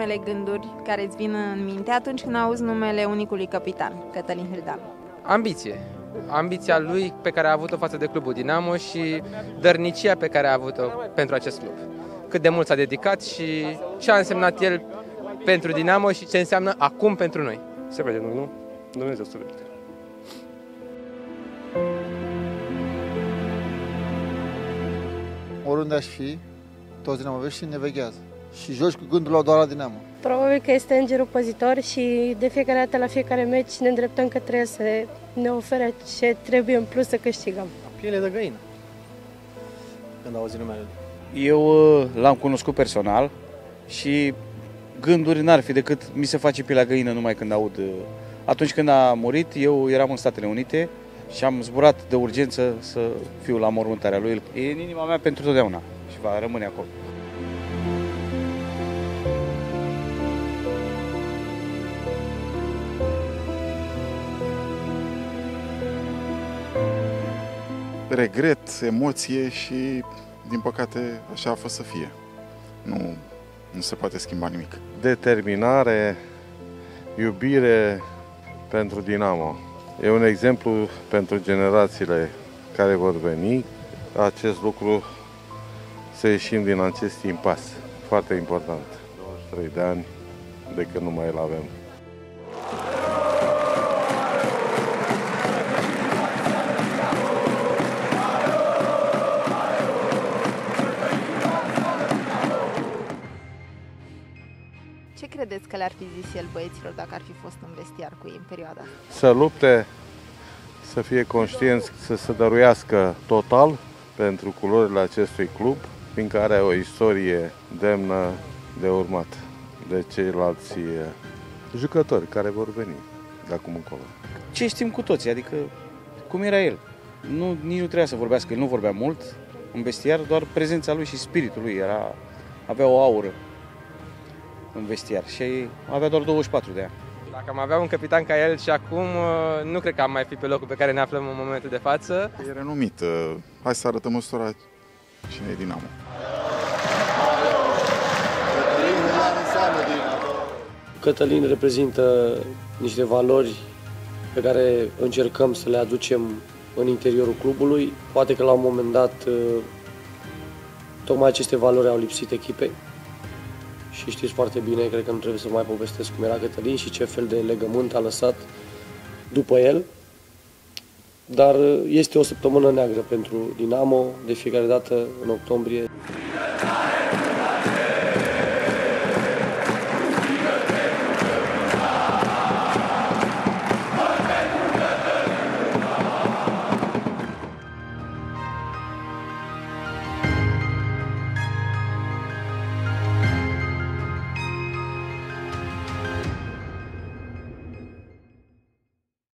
primele gânduri care îți vin în minte atunci când auzi numele unicului capitan, Cătălin Hîldan? Ambiție. Ambiția lui pe care a avut-o față de clubul Dinamo și dărnicia pe care a avut-o pentru acest club. Cât de mult s-a dedicat și ce a însemnat el pentru Dinamo și ce înseamnă acum pentru noi. Se vede, nu? Dumnezeu să vede. Oriunde aș fi, toți dinamoveștii ne veghează și joci cu gândul la doar la Dinamo. Probabil că este îngerul păzitor și de fiecare dată la fiecare meci ne îndreptăm că trebuie să ne ofere ce trebuie în plus să câștigăm. Piele de găină, când auzi numele. Eu l-am cunoscut personal și gânduri n-ar fi decât mi se face pielea găină numai când aud. Atunci când a murit, eu eram în Statele Unite și am zburat de urgență să fiu la mormântarea lui. E în inima mea pentru totdeauna și va rămâne acolo. Regret, emoție și, din păcate, așa a fost să fie. Nu se poate schimba nimic. Determinare, iubire pentru Dinamo. E un exemplu pentru generațiile care vor veni. Acest lucru, să ieșim din acest impas. Foarte important. 23 de ani de când nu mai îl avem. Ce credeți că le-ar fi zis el băieților dacă ar fi fost în vestiar cu ei în perioada? Să lupte, să fie conștienți, să se dăruiască total pentru culorile acestui club, fiindcă are o istorie demnă de urmat de ceilalți jucători care vor veni de acum încolo. Ce știm cu toții, adică cum era el? Nici nu trebuia să vorbească, el nu vorbea mult în vestiar, doar prezența lui și spiritul lui avea o aură în vestiar și avea doar 24 de ani. Dacă am avea un capitan ca el și acum, nu cred că am mai fi pe locul pe care ne aflăm în momentul de față. E renumit. Hai să arătăm măsura cine e Dinamo. Cătălin reprezintă niște valori pe care încercăm să le aducem în interiorul clubului. Poate că la un moment dat tocmai aceste valori au lipsit echipei. Și știți foarte bine, cred că nu trebuie să mai povestesc cum era Cătălin și ce fel de legământ a lăsat după el. Dar este o săptămână neagră pentru Dinamo, de fiecare dată în octombrie.